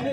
I